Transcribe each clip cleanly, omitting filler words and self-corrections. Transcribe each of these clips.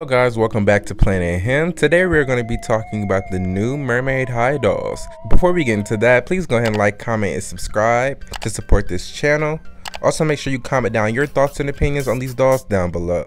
Hello guys, welcome back to Planet Himm. Today we're going to be talking about the new Mermaid High dolls. Before we get into that, please go ahead and like, comment, and subscribe to support this channel. Also make sure you comment down your thoughts and opinions on these dolls down below.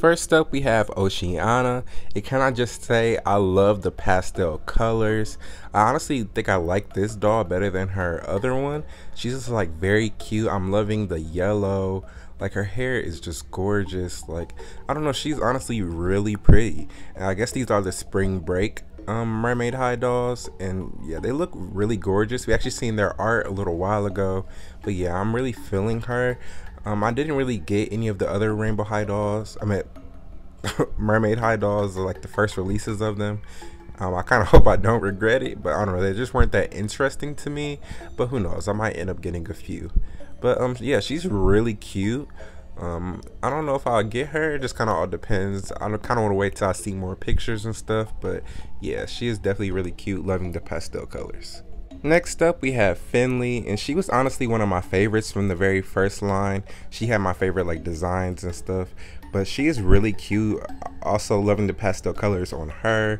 First up, we have Oceana. And can I just say, I love the pastel colors. I honestly think I like this doll better than her other one. She's just like very cute. I'm loving the yellow. Like her hair is just gorgeous. Like, I don't know, she's honestly really pretty. And I guess these are the spring break Mermaid High dolls, and yeah, they look really gorgeous. We actually seen their art a little while ago, but yeah, I'm really feeling her. I didn't really get any of the other Rainbow High dolls. I mean, Mermaid High dolls, are like the first releases of them. I kind of hope I don't regret it, but I don't know, they just weren't that interesting to me. But who knows? I might end up getting a few. But yeah, she's really cute. I don't know if I'll get her. It just kind of all depends. I kind of want to wait till I see more pictures and stuff, but yeah, she is definitely really cute. Loving the pastel colors. Next up, we have Finley, and she was honestly one of my favorites from the very first line. She had my favorite like designs and stuff, but she is really cute. Also loving the pastel colors on her.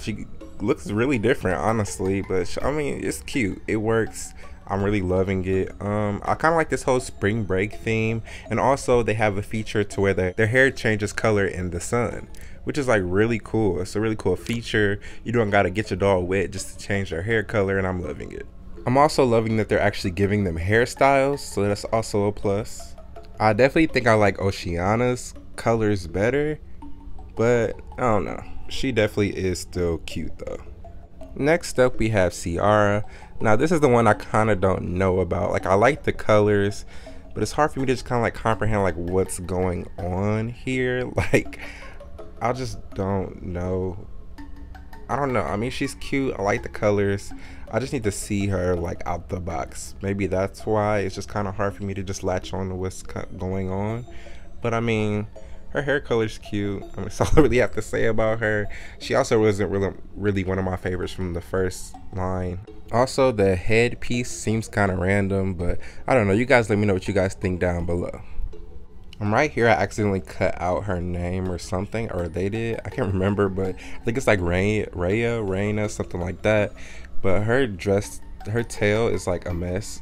She looks really different, honestly, but I mean, it's cute. It works. I'm really loving it. I kind of like this whole spring break theme, and also they have a feature to where their hair changes color in the sun, which is like really cool. It's a really cool feature. You don't gotta get your doll wet just to change their hair color, and I'm loving it. I'm also loving that they're actually giving them hairstyles, so that's also a plus. I definitely think I like Oceana's colors better, but I don't know. She definitely is still cute though. Next up, we have Ciara. Now this is the one I kind of don't know about. Like, I like the colors, but it's hard for me to just kind of like comprehend like what's going on here. Like, I just don't know. I don't know. I mean, she's cute. I like the colors. I just need to see her like out the box. Maybe that's why it's just kind of hard for me to just latch on to what's going on. But I mean, her hair color's cute. I mean, that's all I really have to say about her. She also wasn't really one of my favorites from the first line. Also, the headpiece seems kind of random, but I don't know. You guys let me know what you guys think down below. Right here, I accidentally cut out her name or something, or they did. I can't remember, but I think it's like Raina, something like that. But her dress, her tail is like a mess,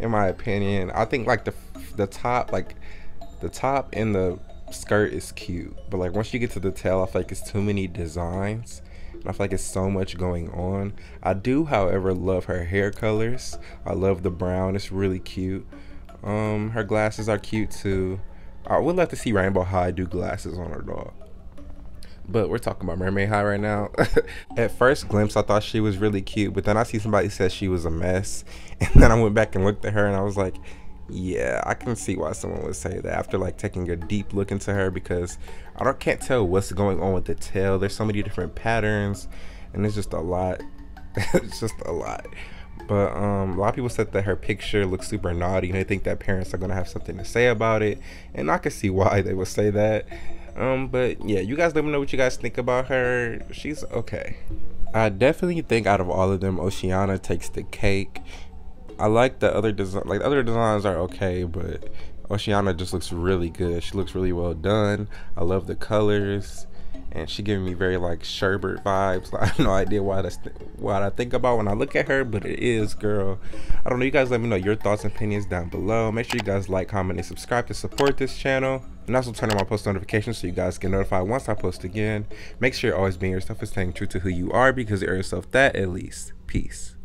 in my opinion. I think like the top and the skirt is cute, but like once you get to the tail, I feel like it's too many designs, and I feel like it's so much going on. I do, however, love her hair colors. I love the brown. It's really cute. Her glasses are cute too. I would love to see Rainbow High do glasses on her doll, but we're talking about Mermaid High right now. At first glimpse, I thought she was really cute, but then I see somebody said she was a mess, and then I went back and looked at her, and I was like, yeah, I can see why someone would say that after like taking a deep look into her, because I can't tell what's going on with the tail. There's so many different patterns, and it's just a lot. It's just a lot. But a lot of people said that her picture looks super naughty, and they think that parents are gonna have something to say about it, and I can see why they would say that. But yeah, you guys let me know what you guys think about her. She's okay. I definitely think out of all of them, Oceana takes the cake. I like the other design. Like, the other designs are okay, but Oceana just looks really good. She looks really well done. I love the colors, and she giving me very like sherbet vibes. I have no idea why that's what I think about when I look at her, but it is, girl. I don't know. You guys let me know your thoughts and opinions down below. Make sure you guys like, comment, and subscribe to support this channel, and also turn on my post notifications so you guys get notified once I post again. Make sure you're always being yourself and staying true to who you are, because you're yourself that, at least. Peace.